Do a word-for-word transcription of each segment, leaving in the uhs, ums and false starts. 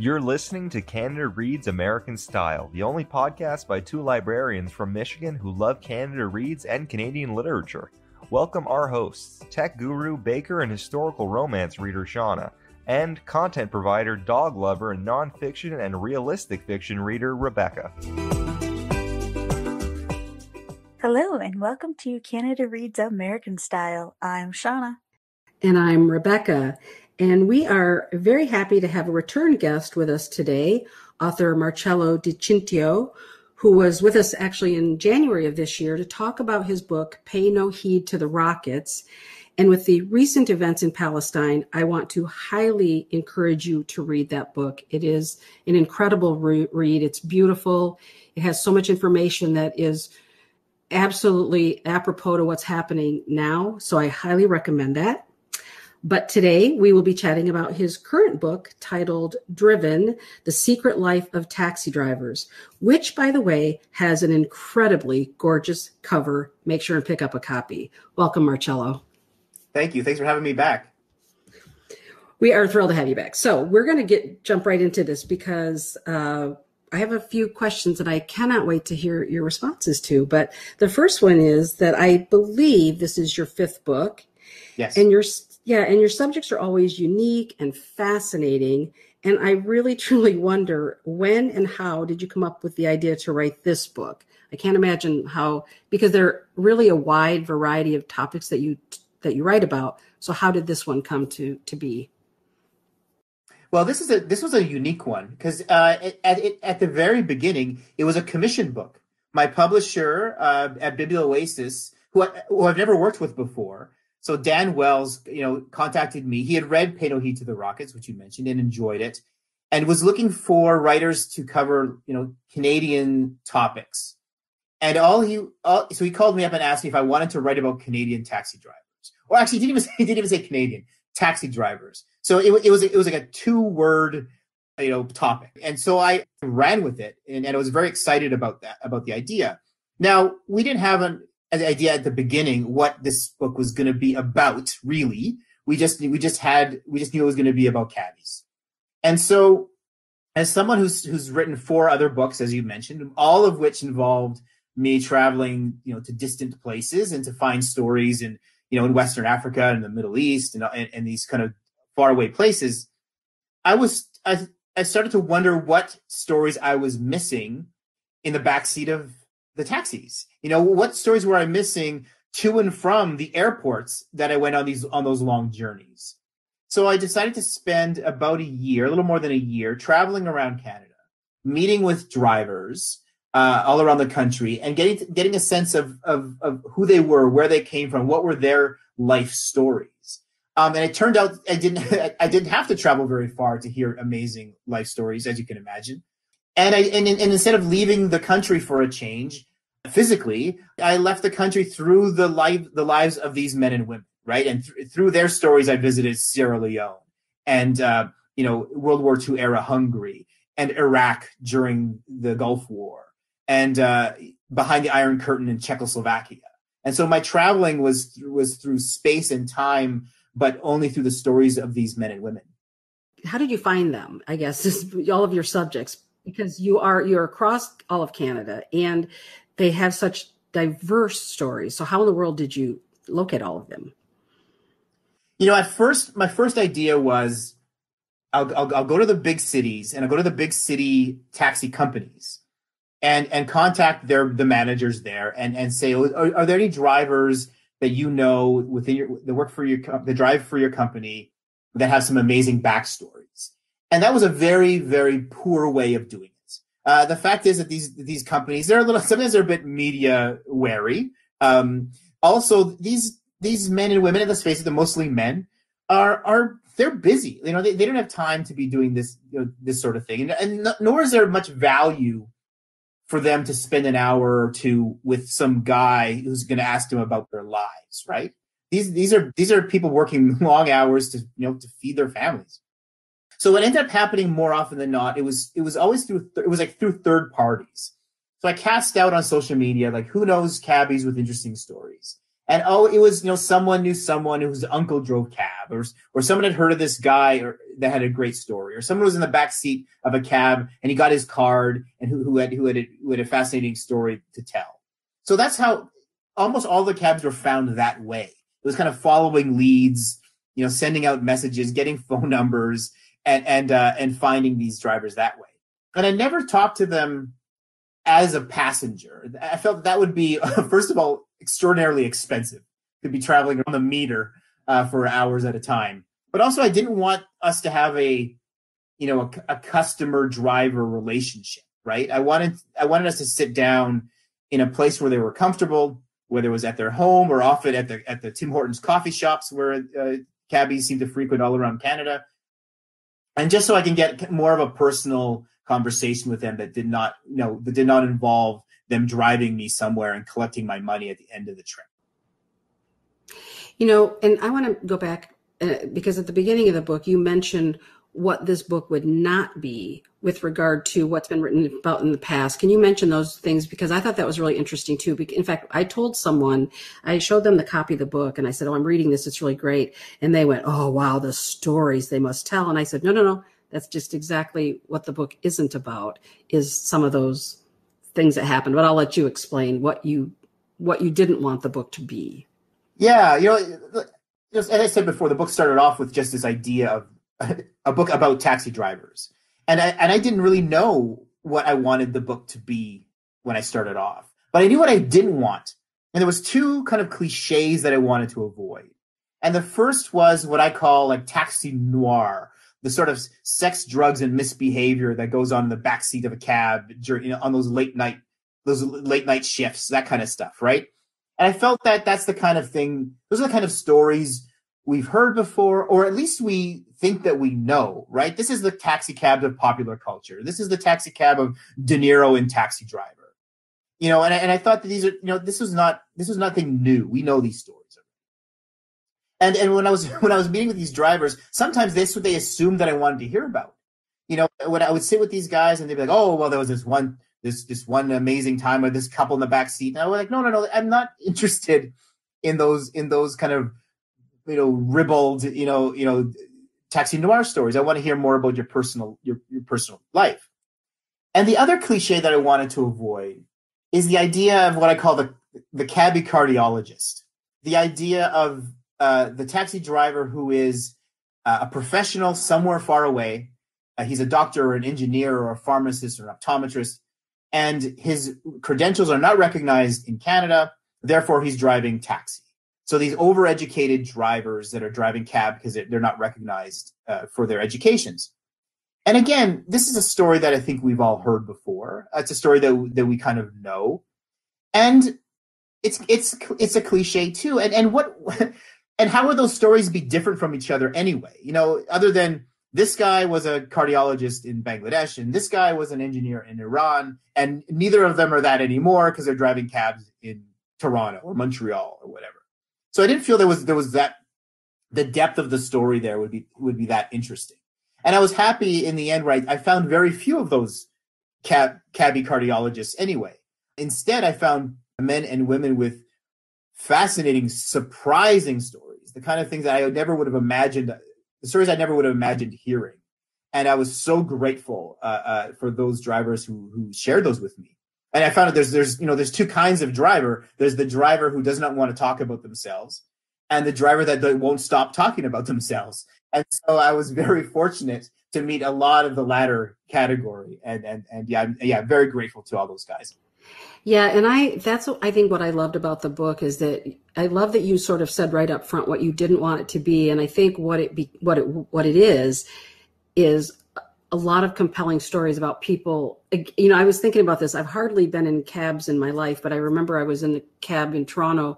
You're listening to Canada Reads American Style, the only podcast by two librarians from Michigan who love Canada Reads and Canadian literature. Welcome our hosts, tech guru, baker, and historical romance reader Shauna, and content provider, dog lover, and nonfiction and realistic fiction reader Rebecca. Hello, and welcome to Canada Reads American Style. I'm Shauna. And I'm Rebecca. And we are very happy to have a return guest with us today, author Marcello Di Cintio, who was with us actually in January of this year to talk about his book, Pay No Heed to the Rockets. And with the recent events in Palestine, I want to highly encourage you to read that book. It is an incredible re- read. It's beautiful. It has so much information that is absolutely apropos to what's happening now. So I highly recommend that. But today we will be chatting about his current book titled Driven: The Secret Life of Taxi Drivers, which, by the way, has an incredibly gorgeous cover. Make sure and pick up a copy. Welcome, Marcello. Thank you. Thanks for having me back. We are thrilled to have you back. So we're going to get jump right into this because uh, I have a few questions that I cannot wait to hear your responses to. But the first one is that I believe this is your fifth book. Yes. And you're Yeah, and your subjects are always unique and fascinating. And I really, truly wonder, when and how did you come up with the idea to write this book? I can't imagine how, because there are really a wide variety of topics that you that you write about. So how did this one come to to be? Well, this is a this was a unique one because uh, at it, at the very beginning, it was a commission book. My publisher uh, at Biblioasis, who, I, who I've never worked with before. So Dan Wells, you know, contacted me. He had read Pay No Heed to the Rockets, which you mentioned, and enjoyed it, and was looking for writers to cover, you know, Canadian topics. And all he, all, so he called me up and asked me if I wanted to write about Canadian taxi drivers. Or actually, he didn't even say, he didn't even say Canadian taxi drivers. So it, it was it was like a two word, you know, topic. And so I ran with it, and, and I was very excited about that, about the idea. Now we didn't have an. The idea at the beginning what this book was going to be about, really. We just we just had we just knew it was going to be about cabbies. And so, as someone who's who's written four other books, as you mentioned, all of which involved me traveling, you know, to distant places and to find stories in, you know, in Western Africa and the Middle East and and, and these kind of faraway places, I was I, I started to wonder what stories I was missing in the backseat of the taxis. You know, what stories were I missing to and from the airports that I went on these on those long journeys? So I decided to spend about a year, a little more than a year, traveling around Canada, meeting with drivers uh, all around the country, and getting to, getting a sense of, of of who they were, where they came from, what were their life stories. Um, and it turned out I didn't I didn't have to travel very far to hear amazing life stories, as you can imagine. And I and, and instead of leaving the country for a change, physically, I left the country through the life, the lives of these men and women, right? And th- through their stories, I visited Sierra Leone and, uh, you know, World War Two era Hungary and Iraq during the Gulf War and uh, behind the Iron Curtain in Czechoslovakia. And so my traveling was was through space and time, but only through the stories of these men and women. How did you find them? I guess just all of your subjects, because you are you're across all of Canada and they have such diverse stories. So how in the world did you look at all of them? You know, at first, my first idea was I'll, I'll, I'll go to the big cities and I'll go to the big city taxi companies and, and contact their the managers there and, and say, oh, are, are there any drivers that you know within your that work for your the drive for your company that have some amazing backstories? And that was a very, very poor way of doing it. Uh, the fact is that these these companies, they're a little, sometimes they're a bit media wary. Um, also, these these men and women, in the space of the mostly men, are are they're busy. You know, they, they don't have time to be doing this you know, this sort of thing, and, and nor is there much value for them to spend an hour or two with some guy who's going to ask them about their lives. Right? These these are these are people working long hours to you know to feed their families. So what ended up happening more often than not, it was it was always through th- it was like through third parties. So I cast out on social media like who knows cabbies with interesting stories, And, oh, it was, you know, someone knew someone whose uncle drove cab, or or someone had heard of this guy or, that had a great story, or someone was in the back seat of a cab and he got his card and who, who had who had a, who had a fascinating story to tell. So that's how almost all the cabs were found that way. It was kind of following leads, you know, sending out messages, getting phone numbers, and and uh, and finding these drivers that way. And I never talked to them as a passenger. I felt that would be, first of all, extraordinarily expensive to be traveling on the meter uh, for hours at a time. But also, I didn't want us to have a, you know, a, a customer-driver relationship, right? I wanted I wanted us to sit down in a place where they were comfortable, whether it was at their home or often at the at the Tim Hortons coffee shops where uh, cabbies seem to frequent all around Canada, and just so I can get more of a personal conversation with them that did not, you know, that did not involve them driving me somewhere and collecting my money at the end of the trip. You know, and I want to go back uh, because at the beginning of the book, you mentioned what this book would not be with regard to what's been written about in the past. Can you mention those things? Because I thought that was really interesting too. In fact, I told someone, I showed them the copy of the book and I said, oh, I'm reading this, it's really great. And they went, oh, wow, the stories they must tell. And I said, no, no, no, that's just exactly what the book isn't about, is some of those things that happened. But I'll let you explain what you what you didn't want the book to be. Yeah, you know, as I said before, the book started off with just this idea of a book about taxi drivers, and I and I didn't really know what I wanted the book to be when I started off, but I knew what I didn't want, and there was two kind of cliches that I wanted to avoid. And the first was what I call like taxi noir, the sort of sex, drugs, and misbehavior that goes on in the backseat of a cab during, you know, on those late night, those late night shifts, that kind of stuff, right? And I felt that that's the kind of thing, those are the kind of stories we've heard before, or at least we think that we know, right? This is the taxi cab of popular culture. This is the taxi cab of De Niro and Taxi Driver. You know, and I, and I thought that these are, you know, this was not, this was nothing new. We know these stories. And and when I was when I was meeting with these drivers, sometimes that's what they assumed that I wanted to hear about. You know, when I would sit with these guys and they'd be like, "Oh, well, there was this one this this one amazing time with this couple in the back seat." And I was like, "No, no, no, I'm not interested in those in those kind of you know ribald you know you know taxi noir stories. I want to hear more about your personal your your personal life." And the other cliche that I wanted to avoid is the idea of what I call the the cabbie cardiologist. The idea of Uh, the taxi driver who is uh, a professional somewhere far away. Uh, he's a doctor or an engineer or a pharmacist or an optometrist, and his credentials are not recognized in Canada. Therefore, he's driving taxi. So these overeducated drivers that are driving cab because they're not recognized uh, for their educations. And again, this is a story that I think we've all heard before. It's a story that, that we kind of know. And it's it's it's a cliche too. And and what... And how would those stories be different from each other anyway? You know, other than this guy was a cardiologist in Bangladesh and this guy was an engineer in Iran, and neither of them are that anymore because they're driving cabs in Toronto or Montreal or whatever. So I didn't feel there was there was that the depth of the story there would be would be that interesting. And I was happy in the end, right? I found very few of those cab cabbie cardiologists anyway. Instead, I found men and women with fascinating, surprising stories, the kind of things that I never would have imagined, the stories I never would have imagined hearing. And I was so grateful uh, uh, for those drivers who who shared those with me. And I found that there's, there's, you know, there's two kinds of driver. There's the driver who does not want to talk about themselves, and the driver that they won't stop talking about themselves. And so I was very fortunate to meet a lot of the latter category. And, and, and yeah, yeah, very grateful to all those guys. Yeah. And I, that's what I think what I loved about the book is that I love that you sort of said right up front what you didn't want it to be. And I think what it be, what it, what it is, is a lot of compelling stories about people. You know, I was thinking about this. I've hardly been in cabs in my life, but I remember I was in a cab in Toronto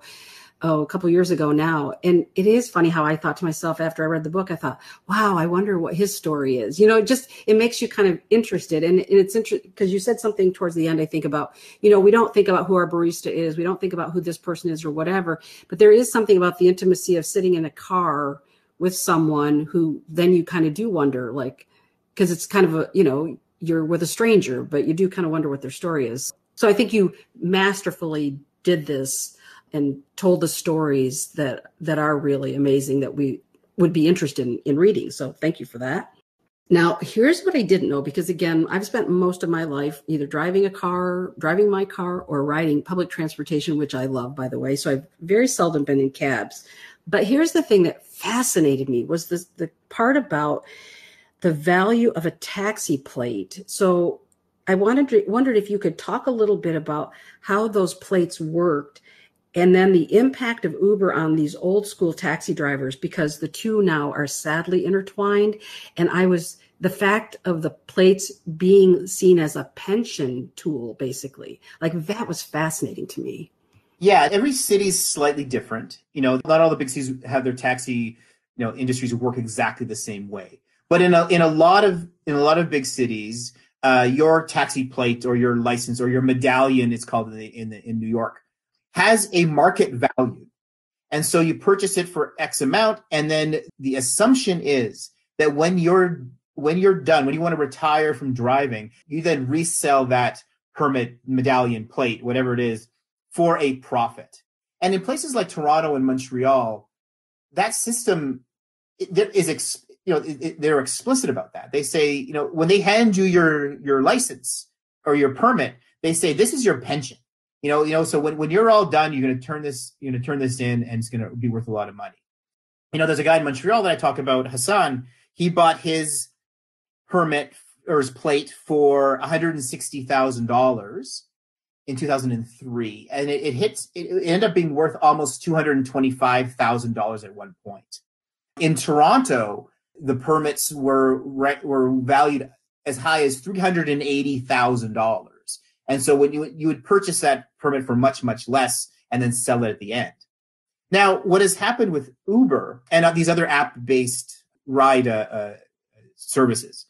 oh, a couple of years ago now. And it is funny how I thought to myself after I read the book, I thought, wow, I wonder what his story is. You know, it just, it makes you kind of interested. And, and it's interesting because you said something towards the end, I think about, you know, we don't think about who our barista is. We don't think about who this person is or whatever, but there is something about the intimacy of sitting in a car with someone who then you kind of do wonder, like, because it's kind of a, you know, you're with a stranger, but you do kind of wonder what their story is. So I think you masterfully did this and told the stories that that are really amazing that we would be interested in, in reading. So thank you for that. Now, here's what I didn't know, because, again, I've spent most of my life either driving a car, driving my car, or riding public transportation, which I love, by the way. So I've very seldom been in cabs. But here's the thing that fascinated me was this, the part about the value of a taxi plate. So I wanted to, wondered if you could talk a little bit about how those plates worked, and then the impact of Uber on these old school taxi drivers, because the two now are sadly intertwined. And I was, the fact of the plates being seen as a pension tool, basically, like, that was fascinating to me. Yeah, every city's slightly different. You know, not all the big cities have their taxi, you know, industries work exactly the same way. But in a in a lot of in a lot of big cities, uh, your taxi plate or your license or your medallion, it's called in the, in, the, in New York, has a market value. And so you purchase it for X amount. And then the assumption is that when you're, when you're done, when you want to retire from driving, you then resell that permit, medallion, plate, whatever it is, for a profit. And in places like Toronto and Montreal, that system is, ex, you know, they're explicit about that. They say, you know, when they hand you your, your license or your permit, they say, this is your pension. You know, you know, so when, when you're all done, you're going to turn this, you're going to turn this in, and it's going to be worth a lot of money. You know, there's a guy in Montreal that I talk about, Hassan. He bought his permit or his plate for one hundred sixty thousand dollars in two thousand three. And it, it hits, it, it ended up being worth almost two hundred twenty-five thousand dollars at one point. In Toronto, the permits were, were valued as high as three hundred eighty thousand dollars. And so when you, you would purchase that permit for much, much less and then sell it at the end. Now, what has happened with Uber and these other app-based ride uh, uh, services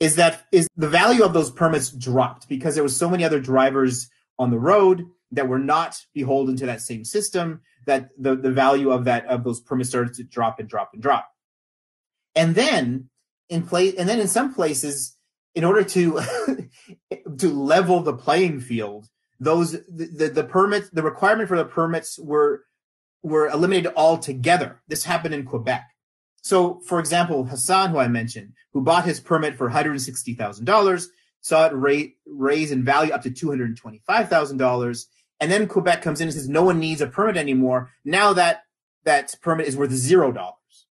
is that is the value of those permits dropped because there was so many other drivers on the road that were not beholden to that same system that the, the value of that of those permits started to drop and drop and drop. And then in place, and then in some places, in order to to level the playing field, those the, the, the permits, the requirement for the permits were were eliminated altogether. This happened in Quebec. So, for example, Hassan, who I mentioned, who bought his permit for one hundred sixty thousand dollars, saw it rate, raise in value up to two hundred twenty-five thousand dollars, and then Quebec comes in and says no one needs a permit anymore. Now that that permit is worth zero dollars,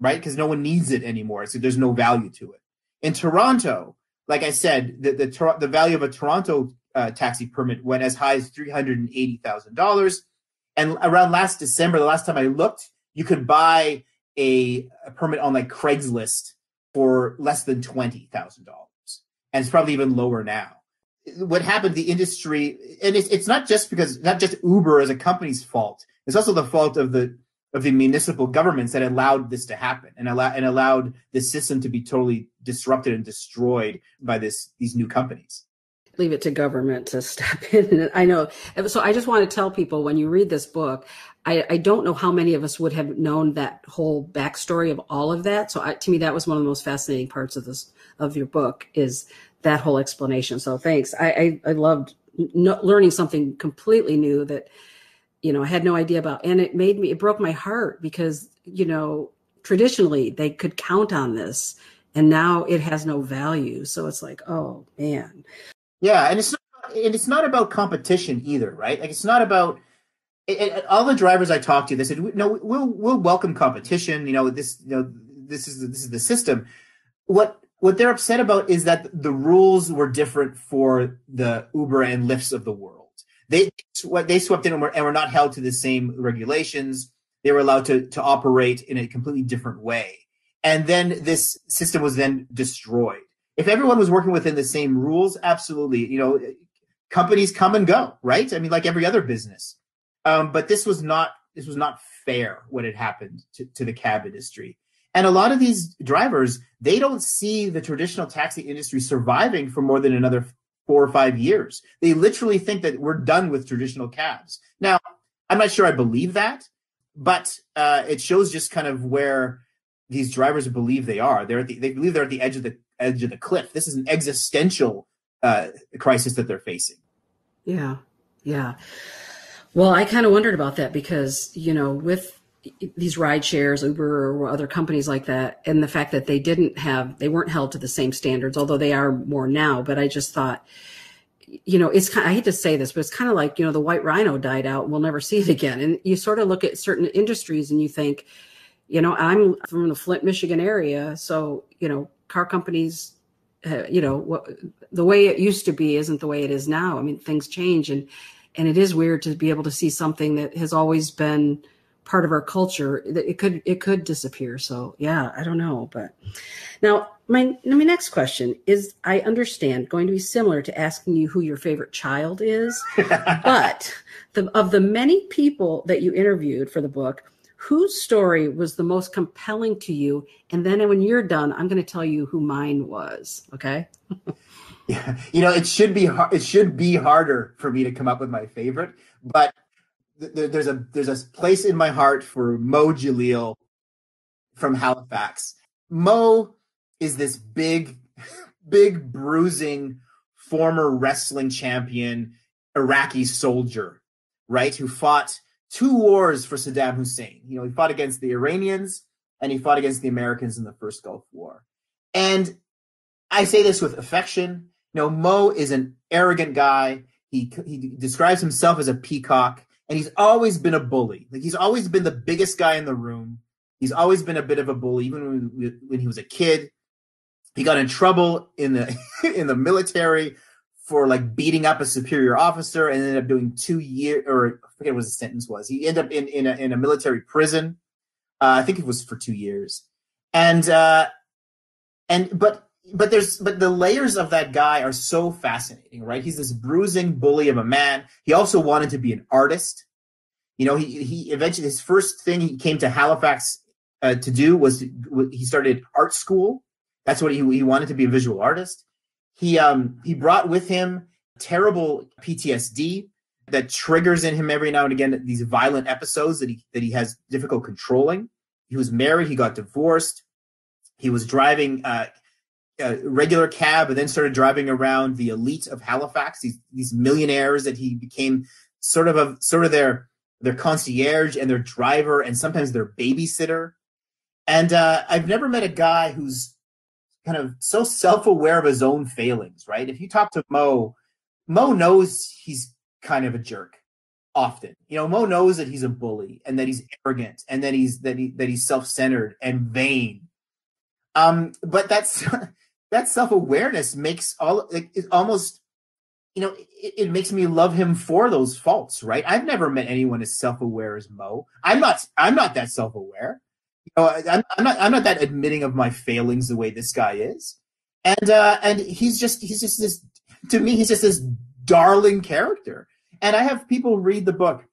right? Because no one needs it anymore, so there's no value to it. In Toronto, like I said, the the, the value of a Toronto uh, taxi permit went as high as three hundred eighty thousand dollars. And around last December, the last time I looked, you could buy a, a permit on like Craigslist for less than twenty thousand dollars. And it's probably even lower now. What happened to the industry, and it's, it's not just because, not just Uber as a company's fault. It's also the fault of the of the municipal governments that allowed this to happen and allow and allowed the system to be totally disrupted and destroyed by this these new companies. Leave it to government to step in. I know. So I just want to tell people, when you read this book, I, I don't know how many of us would have known that whole backstory of all of that. So I, to me, that was one of the most fascinating parts of this of your book, is that whole explanation. So thanks. I I, I loved no, learning something completely new that, you know, I had no idea about. And it made me, it broke my heart because, you know, traditionally they could count on this and now it has no value. So it's like, oh man. Yeah. And it's not, and it's not about competition either, right? Like it's not about, it, it, all the drivers I talked to, they said, no, we'll, we'll welcome competition. You know, this, you know, this is, this is the system. What, what they're upset about is that the rules were different for the Uber and Lyfts of the world. They they swept in and were, and were not held to the same regulations. They were allowed to, to operate in a completely different way. And then this system was then destroyed. If everyone was working within the same rules, absolutely, you know, companies come and go, right? I mean, like every other business. Um, but this was not this was not fair what had happened to, to the cab industry. And a lot of these drivers, they don't see the traditional taxi industry surviving for more than another four or five years. They literally think that we're done with traditional cabs. Now, I'm not sure I believe that, but uh, it shows just kind of where these drivers believe they are. They're at the, they believe they're at the edge of the edge of the cliff. This is an existential uh, crisis that they're facing. Yeah, yeah. Well, I kind of wondered about that because, you know, with these ride shares, Uber or other companies like that, and the fact that they didn't have, they weren't held to the same standards, although they are more now. But I just thought, you know, it's kind of, I hate to say this, but it's kind of like, you know, the white rhino died out, we'll never see it again. And you sort of look at certain industries and you think, you know, I'm from the Flint, Michigan area. So, you know, car companies, uh, you know, what, the way it used to be isn't the way it is now. I mean, things change. And, and it is weird to be able to see something that has always been part of our culture, that it could, it could disappear. So yeah, I don't know. But now my, my next question is, I understand, going to be similar to asking you who your favorite child is, but the, of the many people that you interviewed for the book, whose story was the most compelling to you? And then when you're done, I'm going to tell you who mine was. Okay. Yeah. You know, it should be, it should be harder for me to come up with my favorite, but there's a there's a place in my heart for Mo Jaleel from Halifax. Mo is this big, big bruising former wrestling champion Iraqi soldier, right? Who fought two wars for Saddam Hussein. You know, he fought against the Iranians and he fought against the Americans in the first Gulf War. And I say this with affection. You know, Mo is an arrogant guy. He he describes himself as a peacock. And he's always been a bully. Like, he's always been the biggest guy in the room. He's always been a bit of a bully, even when, when he was a kid. He got in trouble in the in the military for like beating up a superior officer, and ended up doing two years, or I forget what his sentence was. He ended up in in a, in a military prison. Uh, I think it was for two years. And uh, and but but there's but the layers of that guy are so fascinating, right? He's this bruising bully of a man. He also wanted to be an artist. You know, he he eventually, his first thing he came to Halifax uh, to do was to, he started art school. That's what he he wanted to be, a visual artist. He um he brought with him terrible P T S D that triggers in him every now and again these violent episodes that he that he has difficult controlling. He was married, he got divorced. He was driving uh, a regular cab, and then started driving around the elite of Halifax. These these millionaires that he became sort of a sort of their. their concierge and their driver, and sometimes their babysitter. And uh, I've never met a guy who's kind of so self-aware of his own failings, right? If you talk to Mo, Mo knows he's kind of a jerk often. You know, Mo knows that he's a bully and that he's arrogant and that he's that he that he's self-centered and vain. Um, but that's that self-awareness makes all like, it almost. You know, it, it makes me love him for those faults, right? I've never met anyone as self-aware as Mo. I'm not. I'm not that self-aware. You know, I'm, I'm not. I'm not that admitting of my failings the way this guy is. And uh, and he's just he's just this. To me, he's just this darling character. And I have people read the book,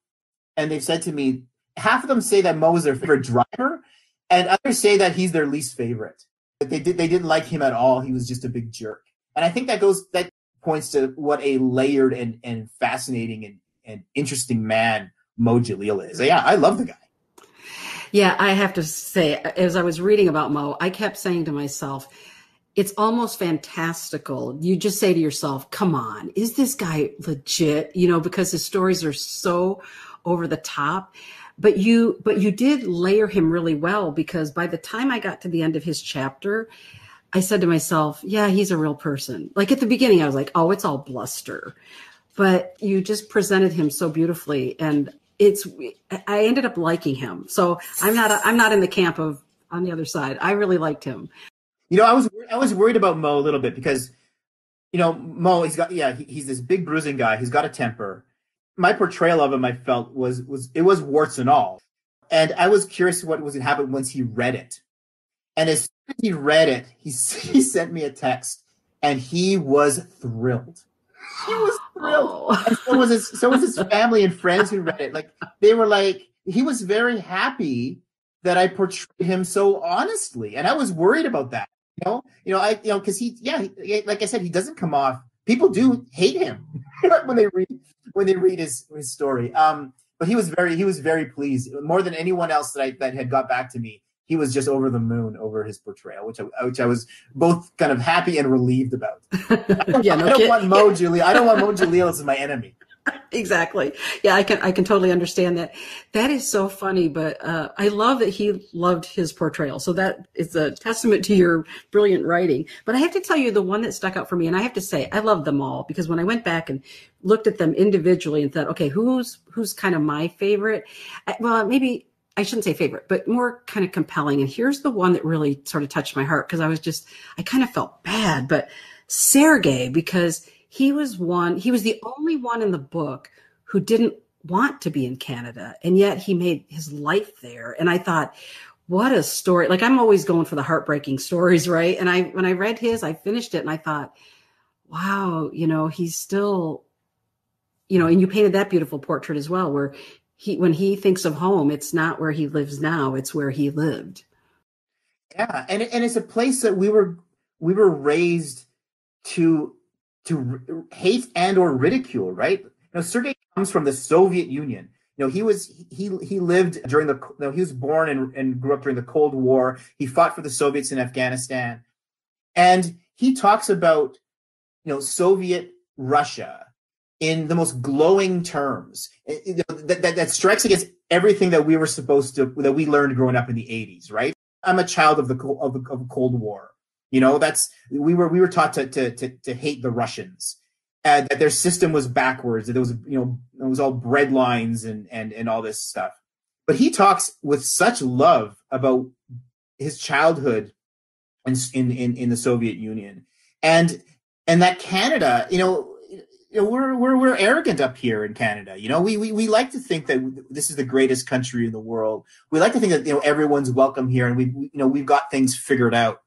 and they've said to me, half of them say that Mo is their favorite driver, and others say that he's their least favorite. That they did. They didn't like him at all. He was just a big jerk. And I think that goes that. points to what a layered and, and fascinating and, and interesting man Mo Jaleel is. Yeah, I love the guy. Yeah, I have to say, as I was reading about Mo, I kept saying to myself, it's almost fantastical. You just say to yourself, come on, is this guy legit? You know, because his stories are so over the top. But you, but you did layer him really well, because by the time I got to the end of his chapter, I said to myself, yeah, he's a real person. Like at the beginning, I was like, oh, it's all bluster. But you just presented him so beautifully. And it's, I ended up liking him. So I'm not, a, I'm not in the camp of on the other side. I really liked him. You know, I was, I was worried about Mo a little bit because, you know, Mo, he's got, yeah, he, he's this big bruising guy. He's got a temper. My portrayal of him, I felt was, was, it was warts and all. And I was curious what was going to happen once he read it. And as soon as he read it, he, he sent me a text, and he was thrilled. He was thrilled. Oh. And so was his, so was his family and friends who read it. Like, they were like, he was very happy that I portrayed him so honestly, and I was worried about that. You know, you know, I, you know, because he, yeah, he, like I said, he doesn't come off. People do hate him when they read when they read his his story. Um, but he was very he was very pleased, more than anyone else that I that had got back to me. He was just over the moon over his portrayal, which I, which I was both kind of happy and relieved about. I don't, yeah, no I don't want Mo Jaleel. I don't want Mo Jaleel as my enemy. Exactly. Yeah, I can I can totally understand that. That is so funny, but uh, I love that he loved his portrayal. So that is a testament to your brilliant writing. But I have to tell you, the one that stuck out for me, and I have to say, I love them all, because when I went back and looked at them individually and thought, okay, who's who's kind of my favorite? I, well, maybe I shouldn't say favorite, but more kind of compelling. And here's the one that really sort of touched my heart, because I was just, I kind of felt bad, but Sergei, because he was one, he was the only one in the book who didn't want to be in Canada, and yet he made his life there. And I thought, what a story. Like, I'm always going for the heartbreaking stories, right? And I, when I read his, I finished it and I thought, wow, you know, he's still, you know, and you painted that beautiful portrait as well, where he, when he thinks of home, it's not where he lives now, it's where he lived. Yeah. And, and it's a place that we were, we were raised to, to hate and or ridicule, right? You know, Sergei comes from the Soviet Union. You know, he was he he lived during the you know, he was born and, and grew up during the Cold War. He fought for the Soviets in Afghanistan, and he talks about you know Soviet Russia in the most glowing terms. You know, that, that that strikes against everything that we were supposed to that we learned growing up in the eighties, right? I'm a child of the of the, of the Cold War. You know, that's we were we were taught to to to, to hate the Russians, uh, that their system was backwards, that there was you know it was all bread lines and and and all this stuff. But he talks with such love about his childhood in in in the Soviet Union, and and that Canada, you know, you know we're we're we're arrogant up here in Canada. You know, we we we like to think that this is the greatest country in the world. We like to think that you know everyone's welcome here, and we you know we've got things figured out.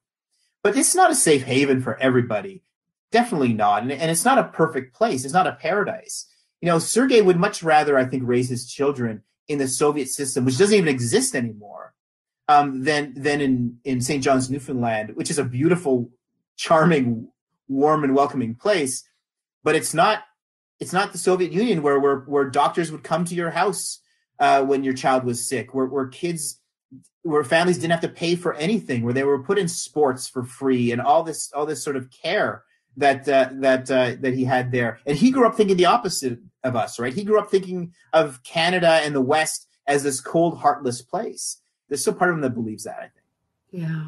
But it's not a safe haven for everybody. Definitely not. And, and it's not a perfect place. It's not a paradise. You know, Sergei would much rather, I think, raise his children in the Soviet system, which doesn't even exist anymore, um, than, than in, in Saint John's, Newfoundland, which is a beautiful, charming, warm and welcoming place. But it's not, it's not the Soviet Union where, where, where doctors would come to your house uh, when your child was sick, where, where kids... where families didn't have to pay for anything, where they were put in sports for free, and all this, all this sort of care that uh, that uh, that he had there. And he grew up thinking the opposite of us, right? He grew up thinking of Canada and the West as this cold, heartless place. There's still part of him that believes that, I think. Yeah.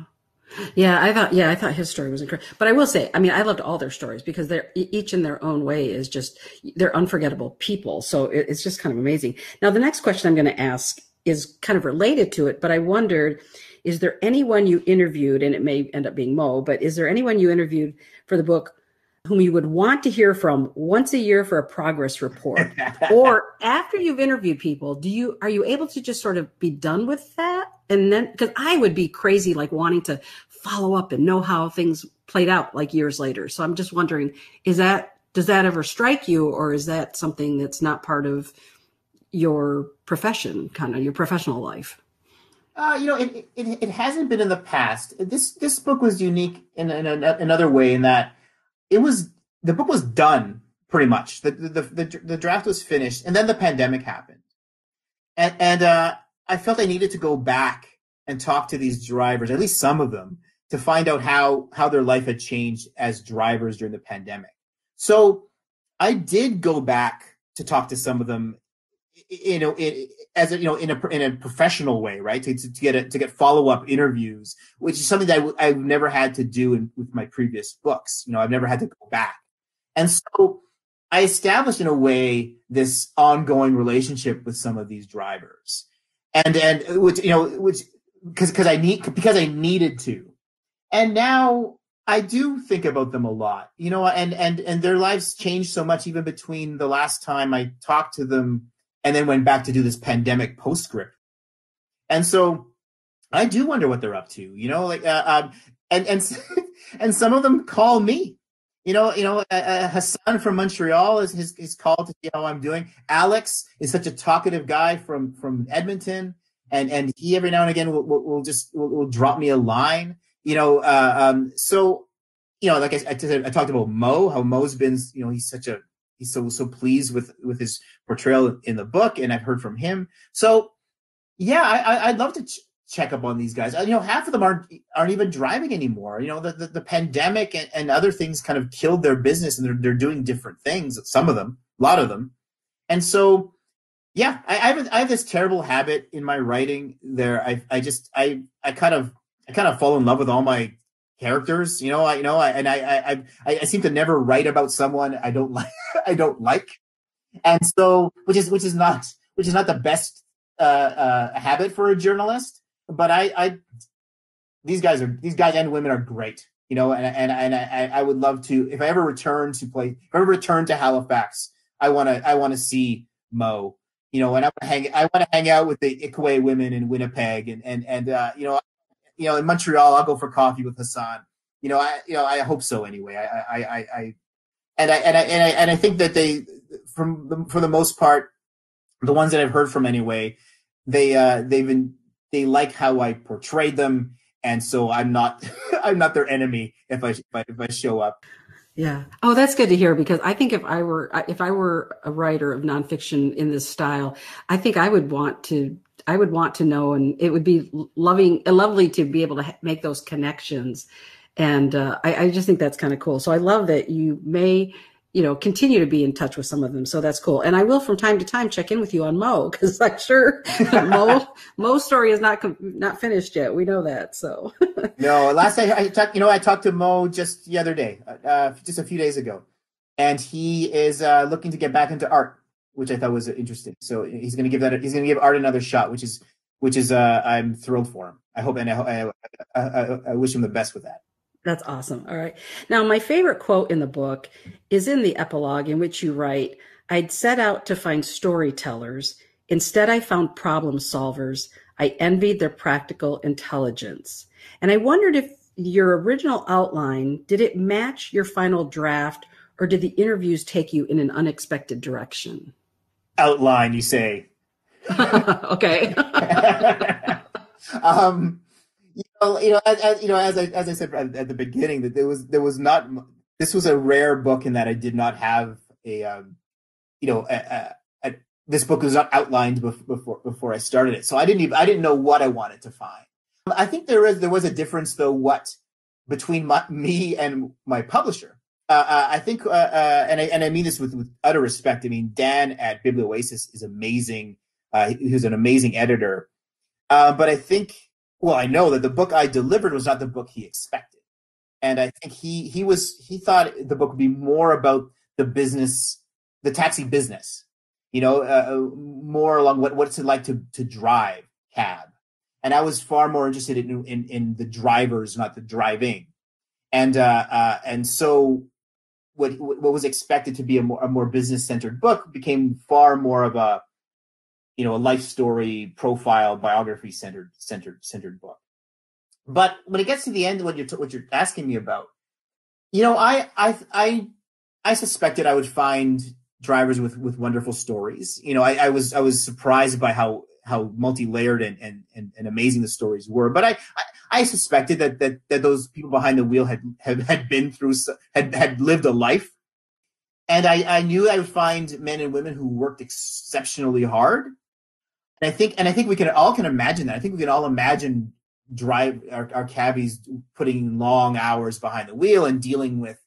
Yeah, I thought. Yeah, I thought his story was incredible. But I will say, I mean, I loved all their stories, because they're each in their own way is just they're unforgettable people. So it, it's just kind of amazing. Now, the next question I'm going to ask is kind of related to it, but I wondered, is there anyone you interviewed, and it may end up being Mo, but is there anyone you interviewed for the book whom you would want to hear from once a year for a progress report? Or after you've interviewed people, do you are you able to just sort of be done with that? And then, because I would be crazy, like wanting to follow up and know how things played out like years later. So I'm just wondering, is that does that ever strike you, or is that something that's not part of your profession, kind of your professional life? Uh, you know, it, it it hasn't been in the past. This this book was unique in, in, in another way, in that it was the book was done pretty much. The the the, the draft was finished, and then the pandemic happened, and and uh, I felt I needed to go back and talk to these drivers, at least some of them, to find out how how their life had changed as drivers during the pandemic. So I did go back to talk to some of them. You know, it, as a, you know, in a in a professional way, right? To, to, to get a, to get follow up interviews, which is something that I w I've never had to do in, with my previous books. You know, I've never had to go back, and so I established in a way this ongoing relationship with some of these drivers, and and which you know, which because because I need because I needed to, and now I do think about them a lot. You know, and and and their lives changed so much even between the last time I talked to them and then went back to do this pandemic postscript. And so I do wonder what they're up to, you know, like, uh, um, and, and, and some of them call me, you know, you know, uh, uh, Hassan from Montreal is his, his call to see how I'm doing. Alex is such a talkative guy from, from Edmonton. And, and he every now and again will, will, will just, will, will drop me a line, you know? Uh, um, so, you know, like I, I, I talked about Mo, how Mo's been, you know, he's such a, He's so so pleased with with his portrayal in the book, and I've heard from him. So, yeah, I, I'd love to ch check up on these guys. You know, half of them aren't aren't even driving anymore. You know, the the, the pandemic and, and other things kind of killed their business, and they're they're doing different things. Some of them, a lot of them, And so, yeah, I, I have I have this terrible habit in my writing. There, I I just I I kind of I kind of fall in love with all my characters, you know. I you know, I, and I I I I seem to never write about someone I don't like. I don't like, and so which is which is not which is not the best uh, uh, habit for a journalist. But I, I these guys are these guys and women are great, you know. And and and I, I would love to, if I ever return to play, if I ever return to Halifax, I wanna I wanna see Mo, you know. And I wanna hang I wanna hang out with the Iqaway women in Winnipeg, and and and uh, you know. You know, in Montreal, I'll go for coffee with Hassan. You know, I, you know, I hope so. Anyway, I, I, I, I and I, and I, and I, and I think that they, from the, for the most part, the ones that I've heard from anyway, they, uh, they've been, they like how I portrayed them, and so I'm not, I'm not their enemy if I, if I, if I show up. Yeah. Oh, that's good to hear, because I think if I were, if I were a writer of nonfiction in this style, I think I would want to. I would want to know, and it would be loving, lovely to be able to make those connections. And uh, I, I just think that's kind of cool. So I love that you may, you know, continue to be in touch with some of them. So that's cool. And I will from time to time check in with you on Mo, because I'm sure Mo, Mo's story is not not finished yet. We know that. So no, last I, I talked, you know, I talked to Mo just the other day, uh, just a few days ago, and he is uh, looking to get back into art, which I thought was interesting. So he's going to give that, he's going to give art another shot, which is, which is, uh, I'm thrilled for him. I hope, and I, I, I, I wish him the best with that. That's awesome. All right. Now, my favorite quote in the book is in the epilogue, in which you write, "I'd set out to find storytellers. Instead, I found problem solvers. I envied their practical intelligence." And I wondered if your original outline, did it match your final draft, or did the interviews take you in an unexpected direction? Outline, you say. Okay. um, you know, you know, as, you know, as I as I said at the beginning, that there was there was not. This was a rare book in that I did not have a, um, you know, a, a, a, this book was not outlined before before I started it, so I didn't even I didn't know what I wanted to find. I think there is there was a difference though, what between my, me and my publisher. Uh, I think, uh, uh, and I and I mean this with, with utter respect. I mean, Dan at Biblioasis is amazing. Uh, he was an amazing editor, uh, but I think, well, I know that the book I delivered was not the book he expected, and I think he he was he thought the book would be more about the business, the taxi business, you know, uh, more along what what's it like to to drive cab, and I was far more interested in in, in the drivers, not the driving, and uh, uh, and so. What what was expected to be a more a more business centered book became far more of a, you know, a life story profile biography centered centered centered book. But when it gets to the end, what you're what you're asking me about, you know, I I I I suspected I would find drivers with with wonderful stories. You know, I, I was I was surprised by how how multi layered and, and and and amazing the stories were. But I. I I suspected that, that that those people behind the wheel had had, had been through had, had lived a life, and I, I knew I would find men and women who worked exceptionally hard, and I think and I think we can all can imagine that. I think we can all imagine drive our, our cabbies putting long hours behind the wheel and dealing with,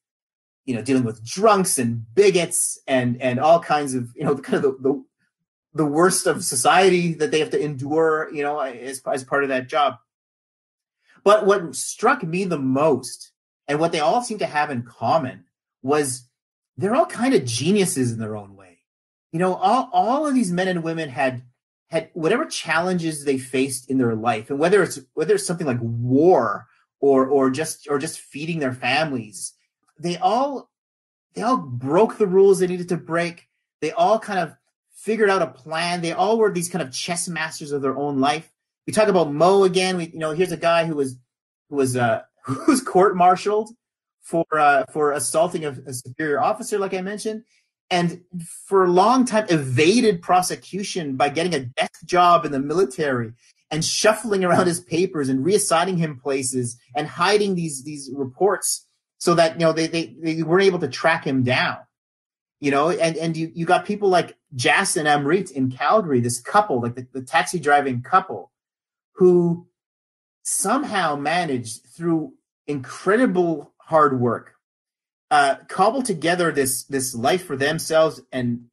you know, dealing with drunks and bigots and and all kinds of, you know, the kind of the the, the worst of society that they have to endure, you know, as as part of that job. But what struck me the most, and what they all seem to have in common, was they're all kind of geniuses in their own way. You know, all, all of these men and women had had whatever challenges they faced in their life, and whether it's whether it's something like war or or just or just feeding their families, they all they all broke the rules they needed to break. They all kind of figured out a plan. They all were these kind of chess masters of their own life. We talk about Mo again. We, you know, here's a guy who was, who was, uh, who was court-martialed for, uh, for assaulting a, a superior officer, like I mentioned, and for a long time evaded prosecution by getting a desk job in the military and shuffling around his papers and reassigning him places and hiding these these reports so that, you know, they they, they weren't able to track him down. You know, and and you you got people like Jas and Amrit in Calgary, this couple, like the, the taxi driving couple, who somehow managed through incredible hard work, uh, cobbled together this this life for themselves and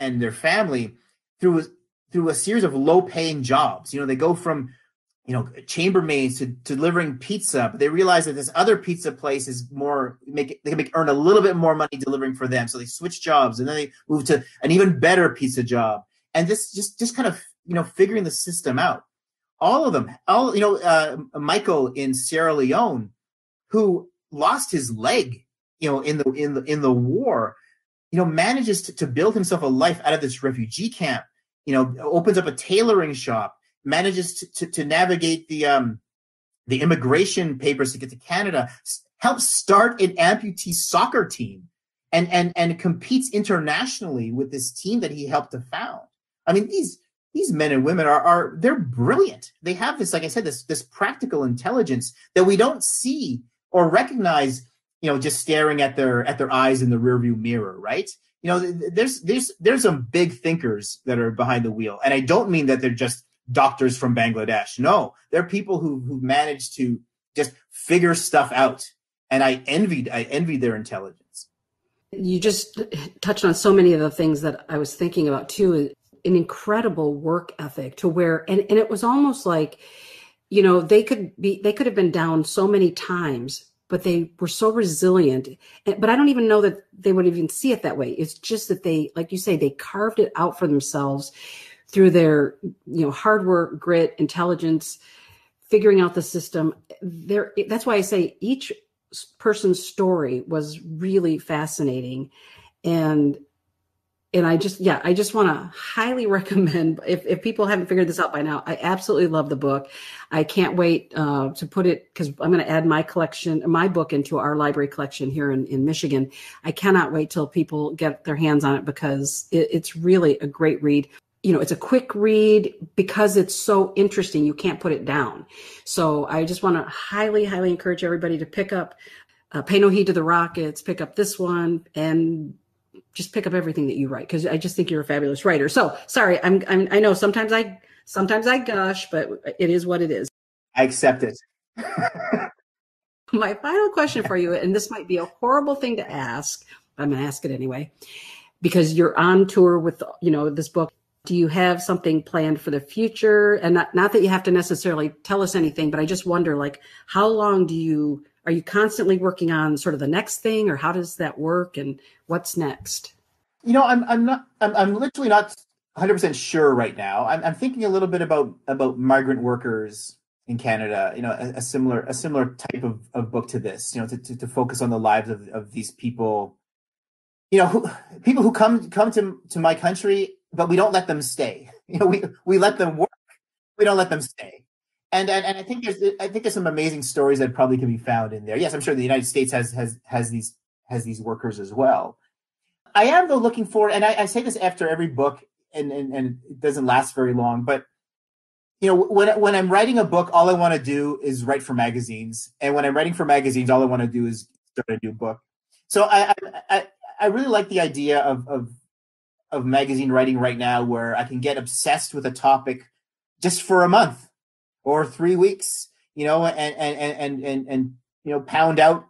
and their family through through a series of low-paying jobs. You know, they go from, you know, chambermaids to, to delivering pizza, but they realize that this other pizza place is more make they can make earn a little bit more money delivering for them. So they switch jobs, and then they move to an even better pizza job, and this just just kind of you know figuring the system out. All of them, all you know, uh, Michael in Sierra Leone, who lost his leg, you know, in the in the in the war, you know, manages to, to build himself a life out of this refugee camp. You know, opens up a tailoring shop, manages to, to, to navigate the um, the immigration papers to get to Canada, helps start an amputee soccer team, and and and competes internationally with this team that he helped to found. I mean, these these men and women are are they're brilliant. They have this, like I said, this this practical intelligence that we don't see or recognize, you know, just staring at their at their eyes in the rearview mirror, right? You know, there's there's there's some big thinkers that are behind the wheel, and I don't mean that they're just doctors from Bangladesh. No, they're people who who manage to just figure stuff out, and I envied I envied their intelligence. You just touched on so many of the things that I was thinking about too. An incredible work ethic to where, and and it was almost like, you know, they could be they could have been down so many times, but they were so resilient. But I don't even know that they would even see it that way. It's just that they, like you say, they carved it out for themselves through their, you know, hard work, grit, intelligence, figuring out the system. There, that's why I say each person's story was really fascinating. And and I just, yeah, I just want to highly recommend, if, if people haven't figured this out by now, I absolutely love the book. I can't wait uh, to put it, because I'm going to add my collection, my book into our library collection here in, in Michigan. I cannot wait till people get their hands on it, because it, it's really a great read. You know, it's a quick read because it's so interesting. You can't put it down. So I just want to highly, highly encourage everybody to pick up uh, Pay No Heed to the Rockets, pick up this one, and just pick up everything that you write, because I just think you're a fabulous writer. So sorry, I'm, I'm I know sometimes I sometimes I gush, but it is what it is. I accept it. My final question for you, and this might be a horrible thing to ask, but I'm going to ask it anyway, because you're on tour with, you know, this book. Do you have something planned for the future? And not, not that you have to necessarily tell us anything, but I just wonder, like, how long do you, are you constantly working on sort of the next thing, or how does that work, and what's next? You know, I'm I'm not I'm, I'm literally not one hundred percent sure right now. I'm, I'm thinking a little bit about about migrant workers in Canada. You know, a, a similar a similar type of, of book to this. You know, to, to, to focus on the lives of, of these people. You know, who, people who come come to to my country, but we don't let them stay. You know, we we let them work, we don't let them stay. And, and and I think there's I think there's some amazing stories that probably can be found in there. Yes, I'm sure the United States has has has these has these workers as well. I am though looking for, and I, I say this after every book, and, and and it doesn't last very long. But you know, when when I'm writing a book, all I want to do is write for magazines, and when I'm writing for magazines, all I want to do is start a new book. So I I I really like the idea of of of magazine writing right now, where I can get obsessed with a topic just for a month or three weeks, you know, and, and, and, and, and, you know, pound out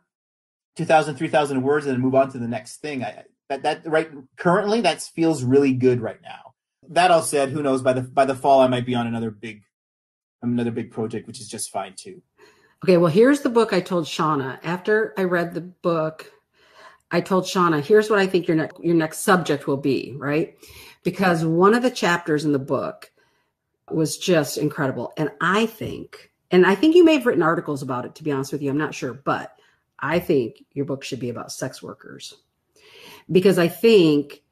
two thousand, three thousand words and then move on to the next thing. I, that, that right. Currently that feels really good right now. That all said, who knows, by the, by the fall, I might be on another big, another big project, which is just fine too. Okay. Well, here's the book I told Shauna after I read the book. I told Shauna, here's what I think your next, your next subject will be, right? Because one of the chapters in the book was just incredible. And I think, and I think you may have written articles about it, to be honest with you, I'm not sure, but I think your book should be about sex workers, because I think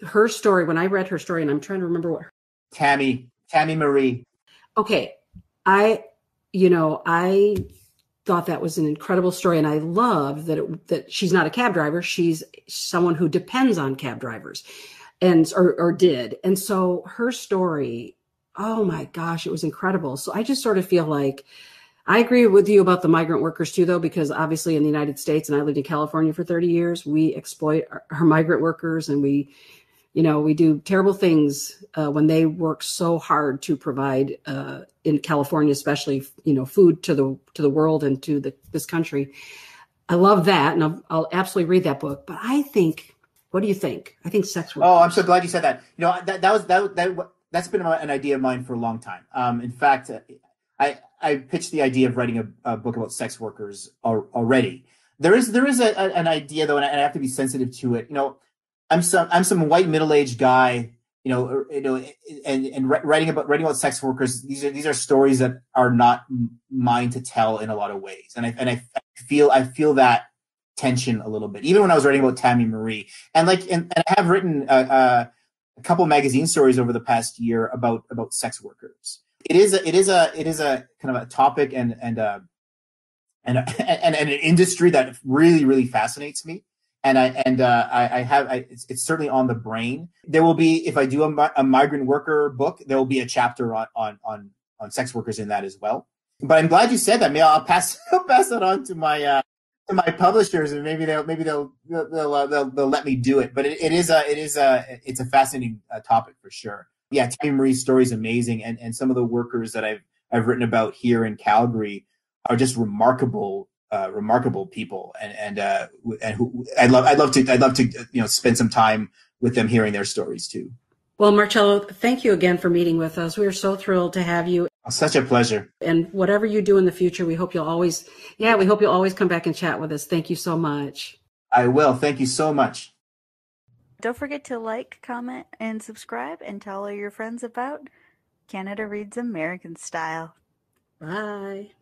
her story, when I read her story, and I'm trying to remember what her, Tammy, Tammy Marie. Okay. I, you know, I thought that was an incredible story. And I love that, it, that she's not a cab driver. She's someone who depends on cab drivers and, or, or did. And so her story, oh my gosh, it was incredible. So I just sort of feel like I agree with you about the migrant workers too, though, because obviously in the United States, and I lived in California for thirty years, we exploit our, our migrant workers, and we, you know, we do terrible things uh, when they work so hard to provide uh, in California, especially, you know, food to the, to the world and to the, this country. I love that. And I'll, I'll absolutely read that book, but I think What do you think? I think sex workers. Oh, I'm so glad you said that. You know, that, that was that, that that's been an idea of mine for a long time. Um, in fact, I I pitched the idea of writing a, a book about sex workers al- already. There is there is a, a, an idea though, and I, and I have to be sensitive to it. You know, I'm some I'm some white middle-aged guy. You know, you know, and and writing about writing about sex workers. These are these are stories that are not mine to tell in a lot of ways, and I and I feel I feel that tension a little bit, even when I was writing about Tammy Marie. And like, and, and I have written uh, uh, a couple magazine stories over the past year about about sex workers. It is a, it is a it is a kind of a topic and and uh, and, a, and and an industry that really really fascinates me. And I and uh, I, I have I, it's, it's certainly on the brain. There will be, if I do a, a migrant worker book, there will be a chapter on on on on sex workers in that as well. But I'm glad you said that. Maybe I'll pass I'll pass that on to my. Uh, To my publishers, and maybe they'll maybe they'll they'll they'll, they'll, they'll let me do it. But it, it is a it is a it's a fascinating uh, topic for sure. Yeah, Tammy Marie's story is amazing, and and some of the workers that I've I've written about here in Calgary are just remarkable uh, remarkable people, and and uh, and who I'd love I'd love to I'd love to you know spend some time with them hearing their stories too. Well, Marcello, thank you again for meeting with us. We are so thrilled to have you. Such a pleasure. And whatever you do in the future, we hope you'll always, yeah, we hope you'll always come back and chat with us. Thank you so much. I will. Thank you so much. Don't forget to like, comment, and subscribe, and tell all your friends about Canada Reads American Style. Bye.